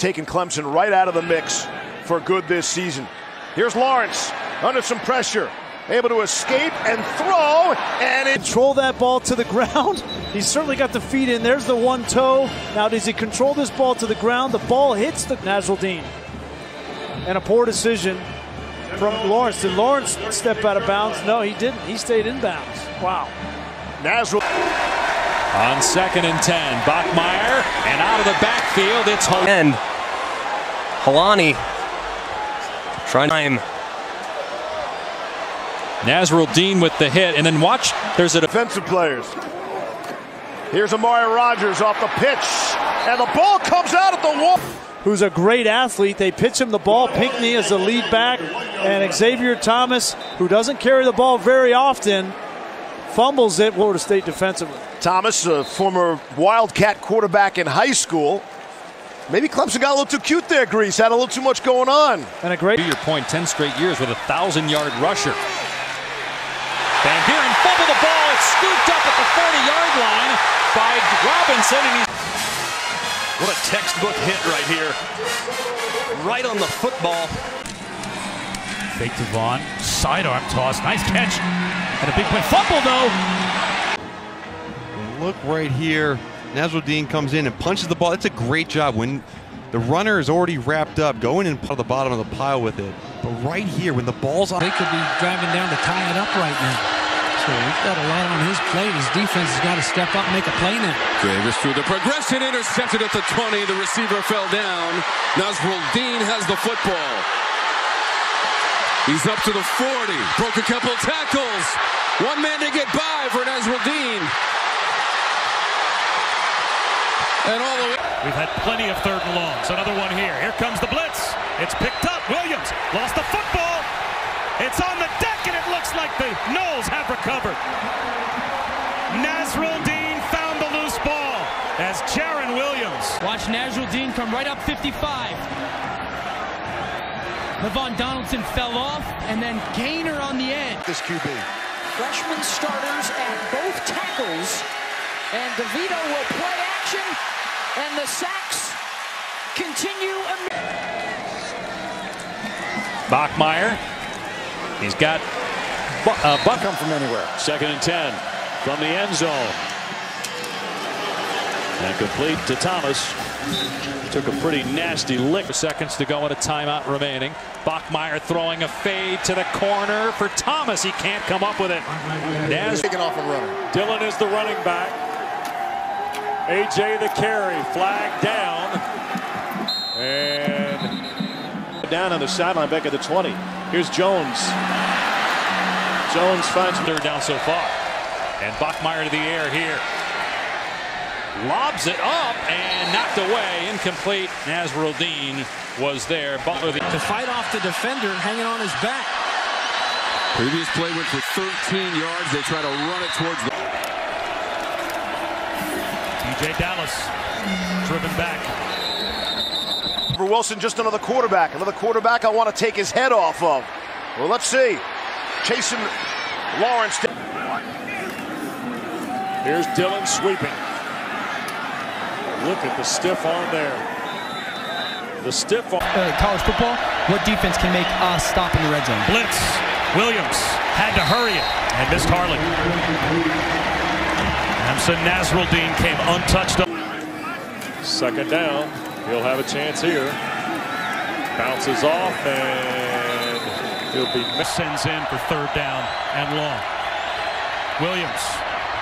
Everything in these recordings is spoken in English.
taking Clemson right out of the mix for good this season. Here's Lawrence under some pressure, able to escape and throw, and control that ball to the ground. He's certainly got the feet in. There's the one toe. Now does he control this ball to the ground? The ball hits the Nasirildeen. And a poor decision from Lawrence. Did Lawrence step out of bounds? No, he didn't. He stayed in bounds. Wow. Nasirildeen. On 2nd and 10, Bachmeier, and out of the backfield, it's Holani. And Holani trying to... Nasirildeen with the hit, and then watch, there's a defensive players. Here's Amari Rodgers off the pitch, and the ball comes out at the wall. Who's a great athlete. They pitch him the ball. Pinckney is the lead back, and Xavier Thomas, who doesn't carry the ball very often, fumbles it. Florida State defensively. Thomas, a former Wildcat quarterback in high school. Maybe Clemson got a little too cute there, Grease. Had a little too much going on. And a great... To your point, 10 straight years with a 1,000-yard rusher. Van Buren fumbled the ball. It's scooped up at the 40-yard line by Robinson. And what a textbook hit right here. Right on the football. Fake to Vaughn. Sidearm toss. Nice catch. And a big play. Fumble, though. Look right here. Nasirildeen comes in and punches the ball. It's a great job when the runner is already wrapped up. Going in to the bottom of the pile with it. But right here, when the ball's on... They could be driving down to tie it up right now. So he's got a lot on his plate. His defense has got to step up and make a play now. Davis through the progression, intercepted at the 20. The receiver fell down. Nasirildeen has the football. He's up to the 40. Broke a couple tackles. One man to get by for Nasirildeen. And all the way. We've had plenty of 3rd and longs. Another one here. Here comes the blitz. It's picked up. Williams lost the football. It's on the deck, and it looks like the Noles have recovered. Nasirildeen found the loose ball as Jaron Williams. Watch Nasirildeen come right up 55. LeVon Donaldson fell off, and then Gaynor on the end. This QB. Freshman starters at both tackles, and DeVito will play action, and the sacks continue. Bachmeier, he's got Buck come from anywhere. 2nd and 10 from the end zone. And complete to Thomas. Took a pretty nasty lick. 2 seconds to go and a timeout remaining. Bachmeier throwing a fade to the corner for Thomas. He can't come up with it. Taking off a runner. Dylan is the running back. AJ the carry. Flag down. And down on the sideline back at the 20. Here's Jones. Jones finds 3rd down so far. And Bachmeier to the air here. Lobs it up and knocked away. Incomplete. Nasirildeen was there. Butler to fight off the defender hanging on his back. Previous play went for 13 yards. They try to run it towards the... Jay Dallas driven back. For Wilson, just another quarterback. Another quarterback I want to take his head off of. Well, let's see. Chasing Lawrence. Here's Dylan sweeping. Look at the stiff arm there. The stiff arm. College football, what defense can make us stop in the red zone? Blitz. Williams had to hurry it and missed Harley. Hamsah Nasirildeen came untouched. 2nd down. He'll have a chance here. Bounces off and he'll be... Sends in for 3rd down and long. Williams.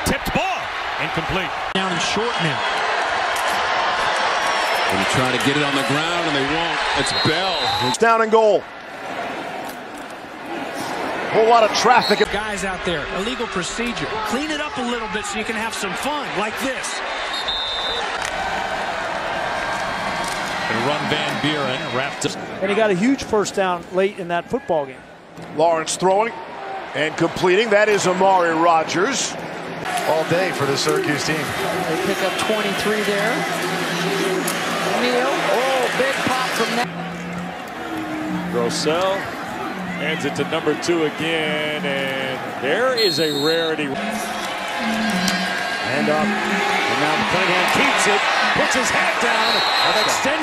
Tipped ball. Incomplete. Down and short now. And they try to get it on the ground, and they won't. It's Bell. It's down and goal. Whole lot of traffic. Guys out there, illegal procedure. Clean it up a little bit so you can have some fun, like this. And run Van Buren, wrapped up. And he got a huge 1st down late in that football game. Lawrence throwing and completing. That is Amari Rodgers. All day for the Syracuse team. They pick up 23 there. Oh, big pop from that. Grosselle hands it to number 2 again, and there is a rarity. And now Cunningham keeps it, puts his hat down, and extends.